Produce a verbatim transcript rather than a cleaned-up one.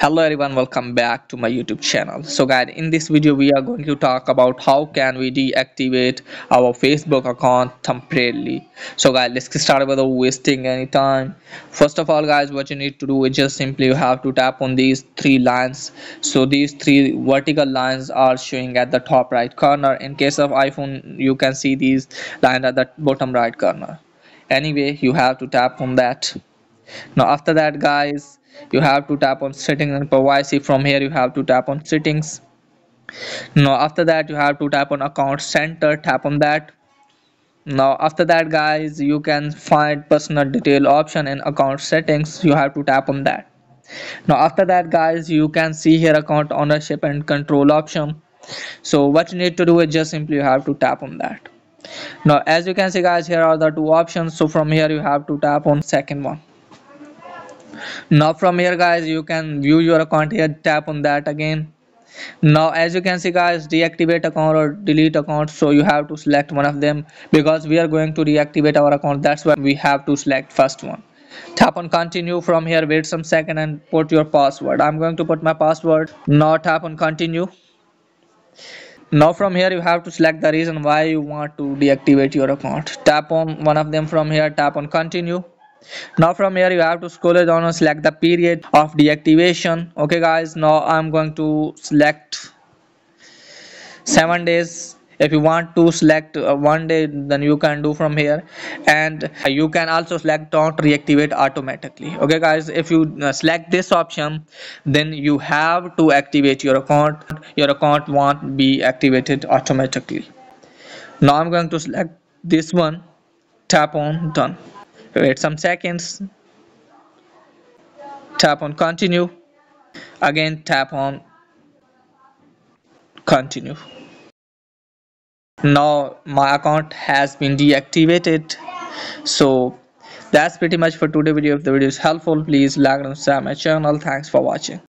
Hello everyone, welcome back to my YouTube channel. So guys, in this video we are going to talk about how can we deactivate our Facebook account temporarily. So guys, let's get started without wasting any time. First of all guys, what you need to do is just simply you have to tap on these three lines. So these three vertical lines are showing at the top right corner. In case of iPhone, you can see these lines at the bottom right corner. Anyway, you have to tap on that. Now after that guys, you have to tap on settings and privacy. From here you have to tap on settings. Now after that you have to tap on account center, tap on that. Now after that guys, you can find personal detail option in account settings. You have to tap on that. Now after that guys, you can see here account ownership and control option. So what you need to do is just simply you have to tap on that. Now as you can see guys, here are the two options. So from here you have to tap on second one. Now from here guys, you can view your account here, tap on that again. Now as you can see guys, deactivate account or delete account. So you have to select one of them because we are going to deactivate our account. That's why we have to select first one. Tap on continue. From here wait some second and put your password. I'm going to put my password. Now tap on continue. Now from here you have to select the reason why you want to deactivate your account. Tap on one of them. From here tap on continue. Now from here you have to scroll it down and select the period of deactivation. Okay guys, now I'm going to select seven days. If you want to select uh, one day, then you can do from here, and you can also select don't reactivate automatically. Okay guys, if you uh, select this option, then you have to activate your account. Your account won't be activated automatically. Now I'm going to select this one, tap on done. Wait some seconds, tap on continue again, tap on continue. Now my account has been deactivated. So that's pretty much for today's video. If the video is helpful, please like and subscribe my channel. Thanks for watching.